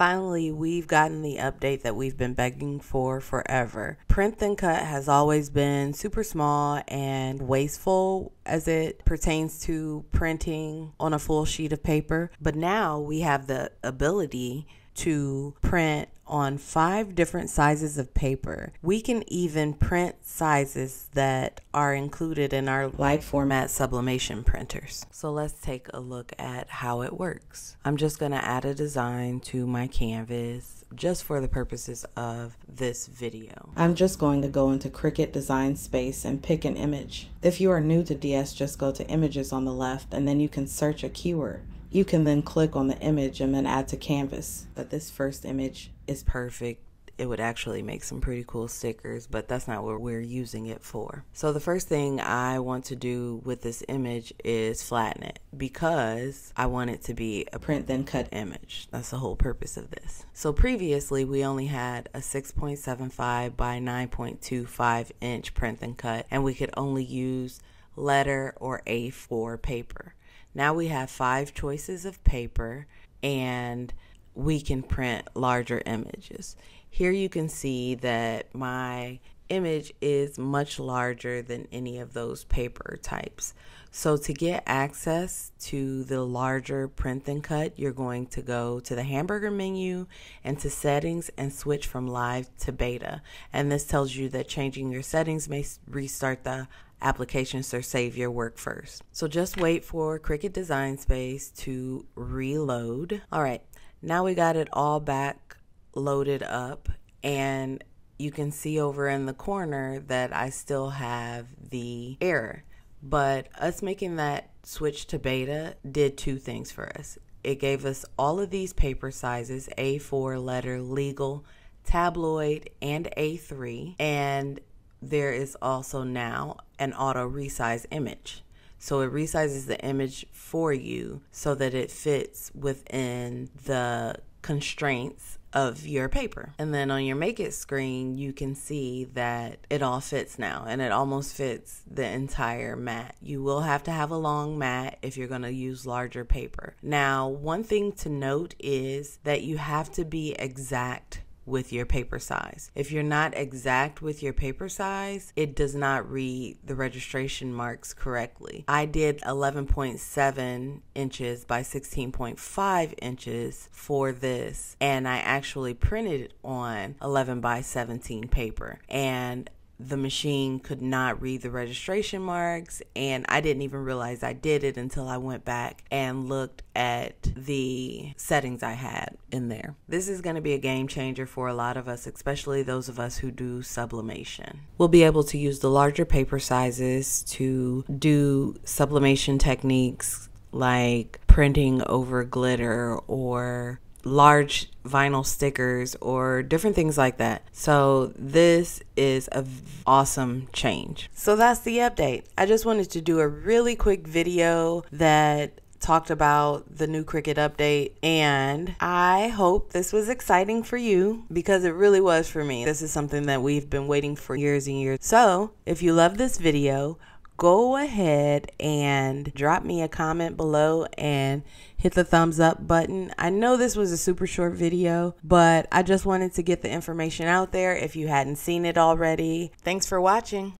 Finally, we've gotten the update that we've been begging for forever. Print and Cut has always been super small and wasteful as it pertains to printing on a full sheet of paper, but now we have the ability to print on 5 different sizes of paper. We can even print sizes that are included in our wide format sublimation printers. So let's take a look at how it works. I'm just gonna add a design to my canvas just for the purposes of this video. I'm just going to go into Cricut Design Space and pick an image. If you are new to DS, just go to Images on the left and then you can search a keyword. You can then click on the image and then add to canvas. But this first image is perfect. It would actually make some pretty cool stickers, but that's not what we're using it for. So the first thing I want to do with this image is flatten it because I want it to be a print then cut image. That's the whole purpose of this. So previously we only had a 6.75 by 9.25 inch print then cut, and we could only use letter or A4 paper. Now we have 5 choices of paper and we can print larger images. Here you can see that my image is much larger than any of those paper types. So to get access to the larger print and cut, you're going to go to the hamburger menu and to settings and switch from live to beta. And this tells you that changing your settings may restart the applications or save your work first. So just wait for Cricut Design Space to reload. All right, now we got it all back loaded up, and you can see over in the corner that I still have the error. But us making that switch to beta did 2 things for us. It gave us all of these paper sizes, A4, letter, legal, tabloid, and A3, and there is also now an auto resize image. So it resizes the image for you so that it fits within the constraints of your paper. And then on your Make It screen, you can see that it all fits now, and it almost fits the entire mat. You will have to have a long mat if you're going to use larger paper. Now, one thing to note is that you have to be exact with your paper size. If you're not exact with your paper size, it does not read the registration marks correctly. I did 11.7 inches by 16.5 inches for this, and I actually printed it on 11 by 17 paper, and the machine could not read the registration marks, and I didn't even realize I did it until I went back and looked at the settings I had in there. This is going to be a game changer for a lot of us, especially those of us who do sublimation. We'll be able to use the larger paper sizes to do sublimation techniques like printing over glitter or large vinyl stickers or different things like that. So this is an awesome change. So that's the update. I just wanted to do a really quick video that talked about the new Cricut update, and I hope this was exciting for you because it really was for me. This is something that we've been waiting for years and years. So if you love this video, go ahead and drop me a comment below and hit the thumbs up button. I know this was a super short video, but I just wanted to get the information out there if you hadn't seen it already. Thanks for watching.